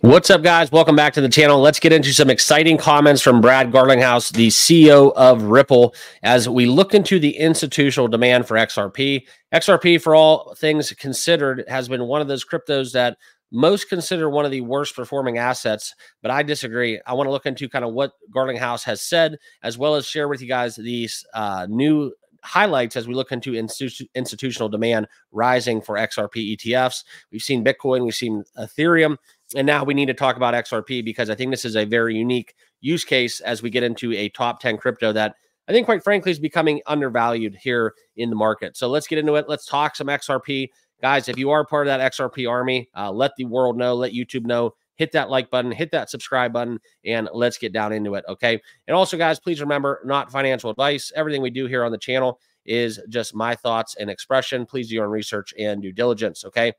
What's up, guys? Welcome back to the channel. Let's get into some exciting comments from Brad Garlinghouse, the CEO of Ripple, as we look into the institutional demand for XRP. XRP, for all things considered, has been one of those cryptos that most consider one of the worst performing assets, but I disagree. I want to look into kind of what Garlinghouse has said, as well as share with you guys these new highlights as we look into institutional demand rising for XRP ETFs. We've seen Bitcoin, we've seen Ethereum, and now we need to talk about XRP, because I think this is a very unique use case as we get into a top 10 crypto that I think, quite frankly, is becoming undervalued here in the market. So let's get into it. Let's talk some XRP. Guys, if you are part of that XRP army, let the world know, let YouTube know, hit that like button, hit that subscribe button, and let's get down into it, okay? And also, guys, please remember, not financial advice. Everything we do here on the channel is just my thoughts and expression. Please do your own research and due diligence, okay?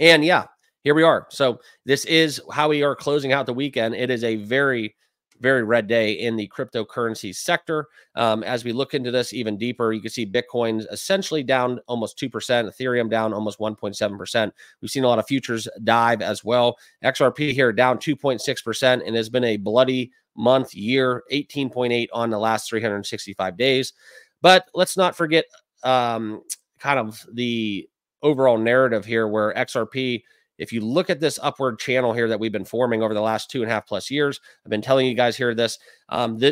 And yeah, here we are. So this is how we are closing out the weekend. It is a very, very red day in the cryptocurrency sector. As we look into this even deeper, you can see Bitcoin's essentially down almost 2%, Ethereum down almost 1.7%. We've seen a lot of futures dive as well. XRP here down 2.6%, and has been a bloody month, year, 18.8 on the last 365 days. But let's not forget kind of the overall narrative here, where XRP, if you look at this upward channel here that we've been forming over the last 2.5+ years, I've been telling you guys here this,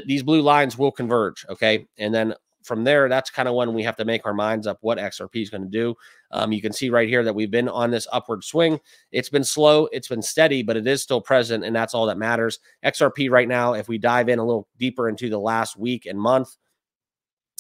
these blue lines will converge, okay? And then from there, that's kind of when we have to make our minds up what XRP is going to do. You can see right here that we've been on this upward swing. It's been slow, it's been steady, but it is still present, and that's all that matters. XRP right now, if we dive in a little deeper into the last week and month,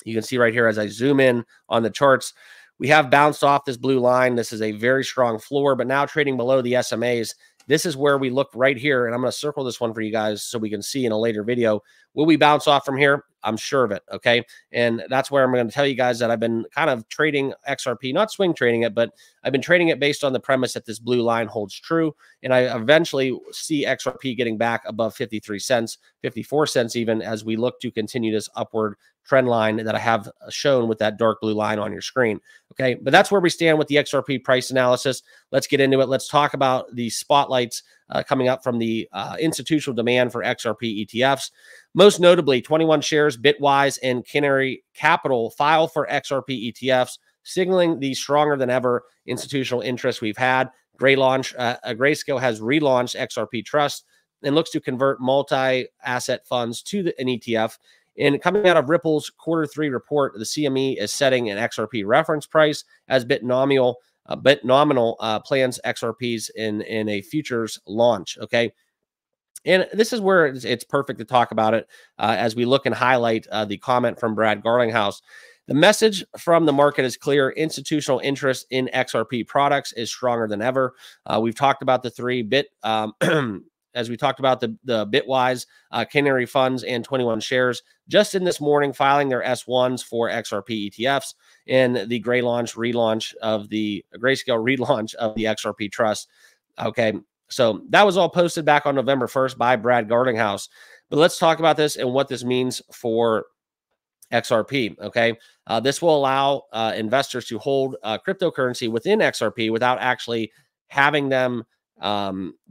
you can see right here as I zoom in on the charts, we have bounced off this blue line. This is a very strong floor, but now trading below the SMAs. This is where we look right here, and I'm going to circle this one for you guys so we can see in a later video. Will we bounce off from here? I'm sure of it, okay? And that's where I'm going to tell you guys that I've been kind of trading XRP, not swing trading it, but I've been trading it based on the premise that this blue line holds true, and I eventually see XRP getting back above 53 cents, 54 cents even, as we look to continue this upward trend line that I have shown with that dark blue line on your screen, okay? But that's where we stand with the XRP price analysis. Let's get into it. Let's talk about the spotlights coming up from the institutional demand for XRP ETFs. Most notably, 21shares, Bitwise, and Canary Capital file for XRP ETFs, signaling the stronger than ever institutional interest we've had. Grayscale has relaunched XRP Trust and looks to convert multi-asset funds to an ETF. And coming out of Ripple's Q3 report, the CME is setting an XRP reference price, as Bitnomial plans XRPs in a futures launch, okay? And this is where it's perfect to talk about it as we look and highlight the comment from Brad Garlinghouse. The message from the market is clear. Institutional interest in XRP products is stronger than ever. We've talked about the three as we talked about the Bitwise, Canary Funds, and 21shares just in this morning filing their S1s for XRP ETFs, and the Grayscale relaunch of the XRP Trust. Okay, so that was all posted back on November 1st by Brad Garlinghouse. But let's talk about this and what this means for XRP, okay? This will allow investors to hold cryptocurrency within XRP without actually having them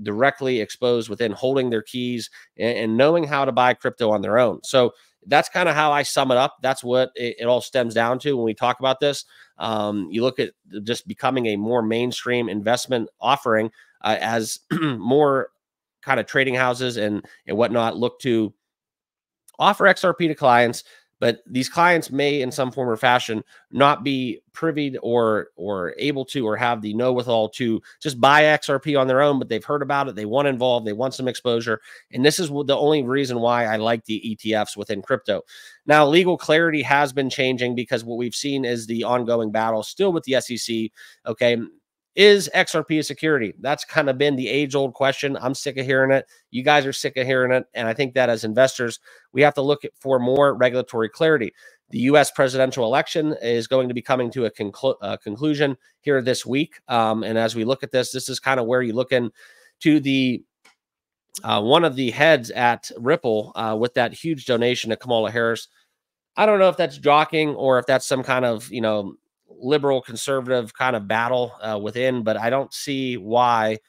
directly exposed within holding their keys and knowing how to buy crypto on their own. So that's kind of how I sum it up. That's what it all stems down to when we talk about this. You look at just becoming a more mainstream investment offering as more kind of trading houses and whatnot look to offer XRP to clients. But these clients may, in some form or fashion, not be privy or able to or have the know-withal to just buy XRP on their own, but they've heard about it. They want involved. They want some exposure. And this is the only reason why I like the ETFs within crypto. Now, legal clarity has been changing, because what we've seen is the ongoing battle still with the SEC, okay? Is XRP a security? That's kind of been the age-old question. I'm sick of hearing it. You guys are sick of hearing it. And I think that as investors, we have to look for more regulatory clarity. The U.S. presidential election is going to be coming to a conclusion here this week. And as we look at this, this is kind of where you look into the one of the heads at Ripple with that huge donation to Kamala Harris. I don't know if that's jockeying or if that's some kind of, you know, liberal conservative kind of battle within, but I don't see why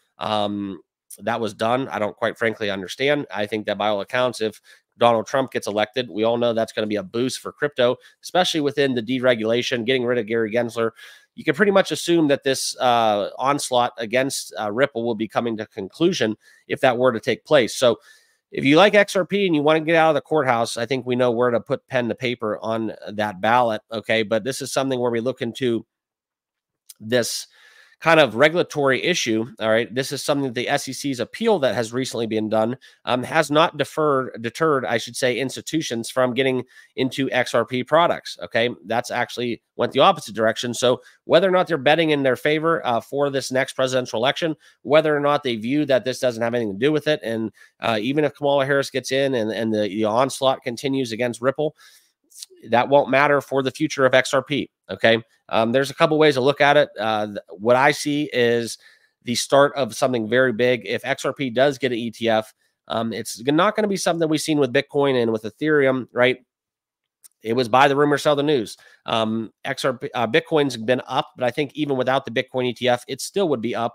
that was done, I don't quite frankly understand. I think that by all accounts, if Donald Trump gets elected, we all know that's going to be a boost for crypto, especially within the deregulation, getting rid of Gary Gensler. You can pretty much assume that this onslaught against Ripple will be coming to conclusion if that were to take place. So if you like XRP and you want to get out of the courthouse, I think we know where to put pen to paper on that ballot. Okay, but this is something where we look into this kind of regulatory issue. All right, this is something that the SEC's appeal that has recently been done has not deterred, I should say, institutions from getting into XRP products. Okay, that's actually went the opposite direction. So whether or not they're betting in their favor for this next presidential election, whether or not they view that this doesn't have anything to do with it, and even if Kamala Harris gets in and the onslaught continues against Ripple, that won't matter for the future of XRP. Okay. There's a couple ways to look at it. What I see is the start of something very big. If XRP does get an ETF, it's not going to be something that we've seen with Bitcoin and with Ethereum, right? It was buy the rumor, sell the news. Bitcoin's been up, but I think even without the Bitcoin ETF, it still would be up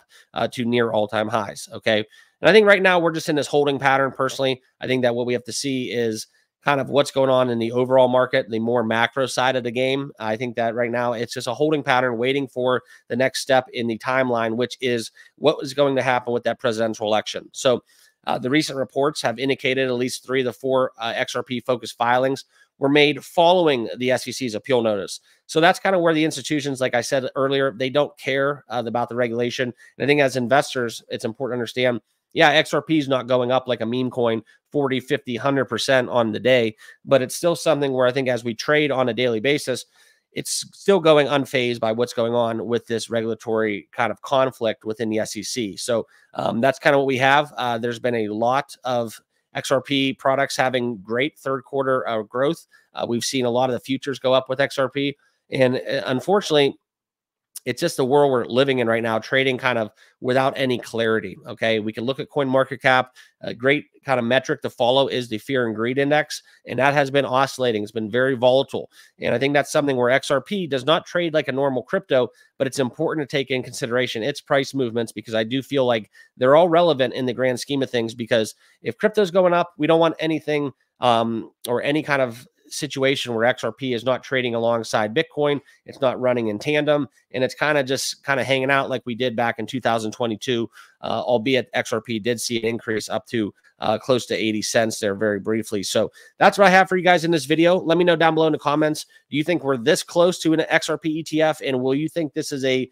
to near all-time highs. Okay. And I think right now we're just in this holding pattern. Personally, I think that what we have to see is kind of what's going on in the overall market, the more macro side of the game. I think that right now it's just a holding pattern waiting for the next step in the timeline, which is what was going to happen with that presidential election. So the recent reports have indicated at least 3 of the 4 XRP-focused filings were made following the SEC's appeal notice. So that's kind of where the institutions, like I said earlier, they don't care about the regulation. And I think as investors, it's important to understand, yeah, XRP is not going up like a meme coin 40, 50, 100% on the day, but it's still something where I think as we trade on a daily basis, it's still going unfazed by what's going on with this regulatory kind of conflict within the SEC. So that's kind of what we have. There's been a lot of XRP products having great third quarter growth. We've seen a lot of the futures go up with XRP. And unfortunately, it's just the world we're living in right now, trading kind of without any clarity. Okay, we can look at CoinMarketCap. A great kind of metric to follow is the fear and greed index, and that has been oscillating. It's been very volatile, and I think that's something where XRP does not trade like a normal crypto, but it's important to take in consideration its price movements, because I do feel like they're all relevant in the grand scheme of things, because if crypto's going up, we don't want anything or any kind of situation where XRP is not trading alongside Bitcoin. It's not running in tandem, and it's kind of just kind of hanging out like we did back in 2022, albeit XRP did see an increase up to close to 80 cents there very briefly. So that's what I have for you guys in this video. Let me know down below in the comments, do you think we're this close to an XRP ETF, and will you think this is a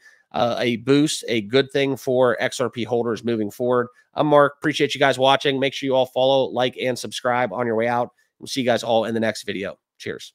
boost, a good thing for XRP holders moving forward? I'm Mark. Appreciate you guys watching. Make sure you all follow, like, and subscribe on your way out. We'll see you guys all in the next video. Cheers.